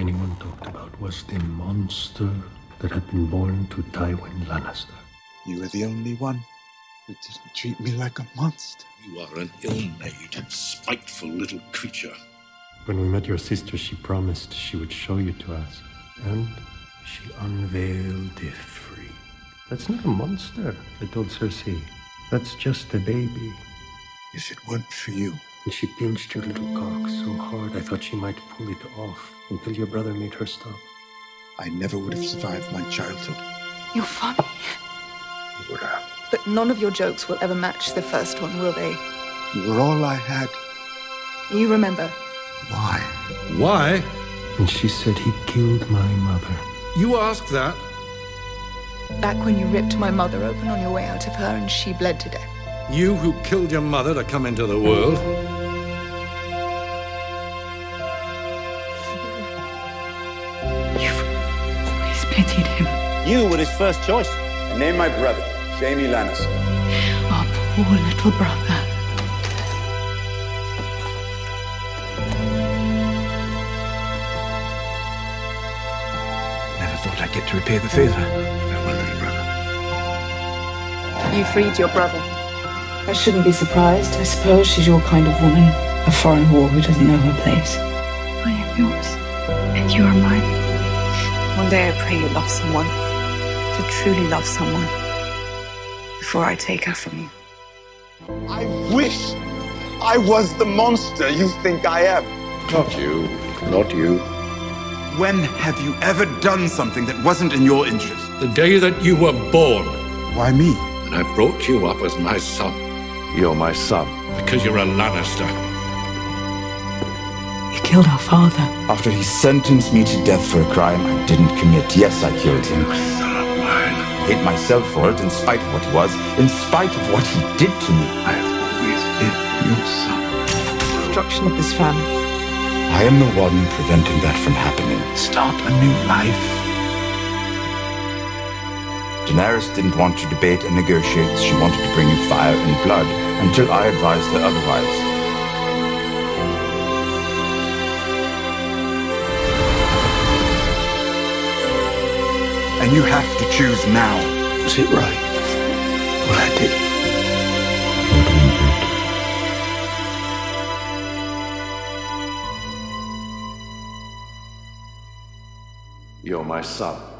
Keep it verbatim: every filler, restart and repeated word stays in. anyone talked about was the monster that had been born to Tywin Lannister. You were the only one who didn't treat me like a monster. You are an ill-made, spiteful little creature. When we met your sister, she promised she would show you to us. And she unveiled the freak. That's not a monster, I told Cersei. That's just a baby. If it weren't for you. And she pinched your little cock so hard I thought she might pull it off until your brother made her stop. I never would have survived my childhood. You're funny. You were. But none of your jokes will ever match the first one, will they? You were all I had. You remember. Why? Why? And she said he killed my mother. You asked that? Back when you ripped my mother open on your way out of her and she bled to death. You who killed your mother to come into the world? You've always pitied him. You were his first choice. I named my brother, Jaime Lannister. Our poor little brother. Never thought I'd get to repay the favor. Farewell, little brother. You freed your brother. I shouldn't be surprised. I suppose she's your kind of woman. A foreign whore who doesn't know her place. I am yours. And you are mine. One day I pray you love someone. To truly love someone. Before I take her from you. I wish I was the monster you think I am. Not you. Not you. When have you ever done something that wasn't in your interest? The day that you were born. Why me? And I brought you up as my son. You're my son. Because you're a Lannister. You killed our father. After he sentenced me to death for a crime I didn't commit. Yes, I killed him. You son of mine. I hate myself for it, in spite of what he was, in spite of what he did to me. I have always been your son. Destruction of this family. I am the one preventing that from happening. Start a new life. Daenerys didn't want to debate and negotiate. She wanted to bring in fire and blood until I advised her otherwise. And you have to choose now. Was it right, what I did? I believe it. You're my son.